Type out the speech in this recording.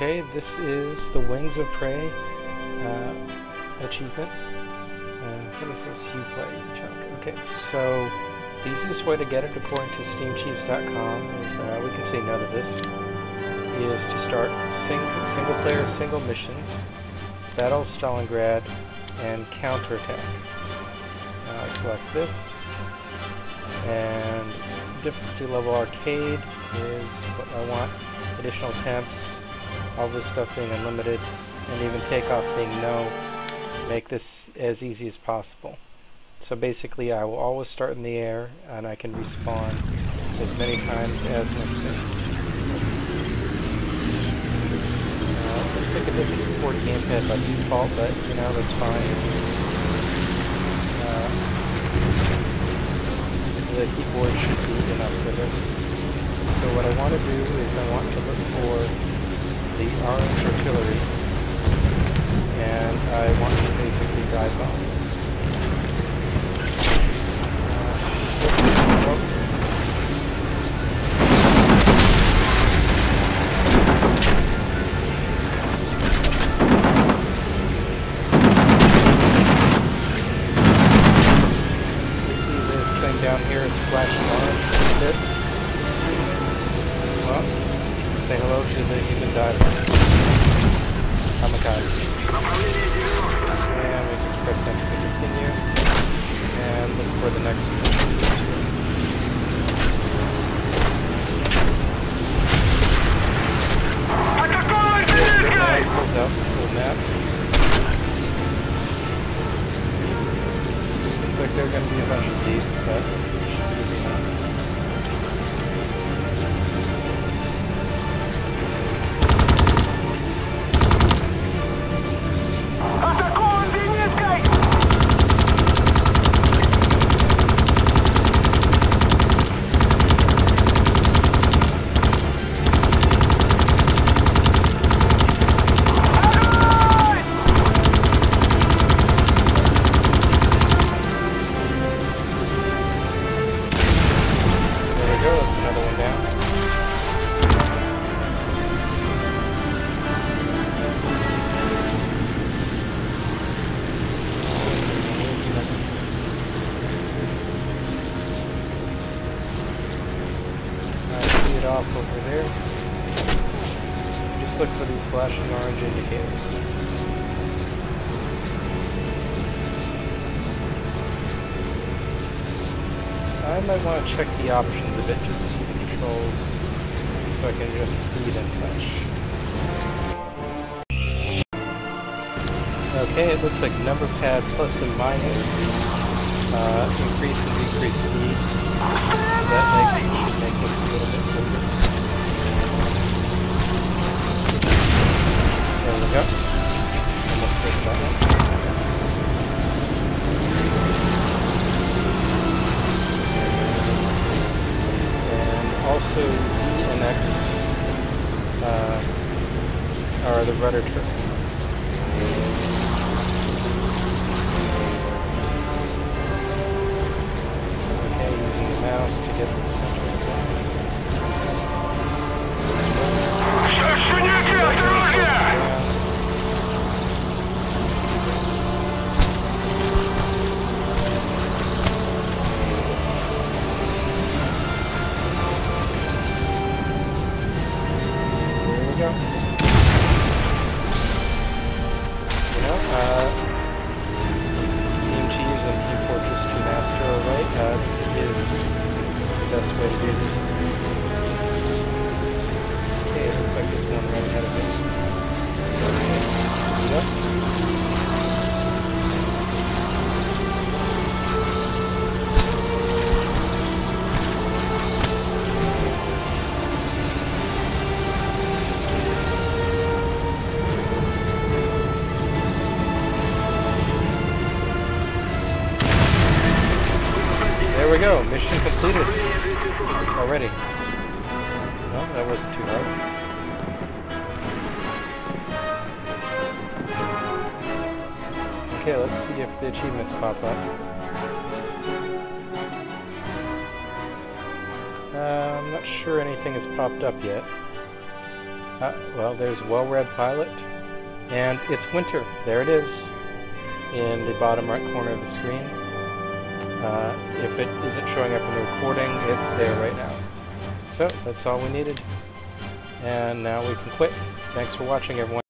Okay, this is the Wings of Prey achievement. What is this? Uplay chunk. Okay, so the easiest way to get it, according to SteamCheevos.com, is we can say no to this. Is to start single player, single missions, battle Stalingrad, and counterattack. I select this, and difficulty level arcade is what I want. Additional temps, all this stuff being unlimited, and even takeoff being no. Make this as easy as possible. So basically, I will always start in the air, and I can respawn as many times as necessary. Looks like it doesn't support gamepad by default, but you know, that's fine. The keyboard should be enough for this. So what I want to do is I want to look for the orange artillery, and I want to basically dive bomb. Down here, it's flashing orange a little bit. Well, say hello to the human diver. Kamikaze. And we just press enter to continue. And look for the next one. Pulls out the map. Seems like they're going to be a bunch of these, but... off over there. Just look for these flashing orange indicators. I might want to check the options a bit just to see the controls so I can adjust speed and such. Okay, it looks like number pad plus and minus increase and decrease speed. That should make this a little bit quicker. There we go. Almost missed that one. And also Z and X are the rudder turns. Okay, using the mouse to get the center of that. Best way to do this. Okay, it looks like there's one right ahead of it. So let's speed up. There we go, mission completed already. No, that wasn't too hard. Okay, let's see if the achievements pop up. I'm not sure anything has popped up yet. Well, there's Well-Read Pilot, and it's winter. There it is in the bottom right corner of the screen. If it isn't showing up in the recording, it's there right now. So that's all we needed, and now we can quit. Thanks for watching, everyone.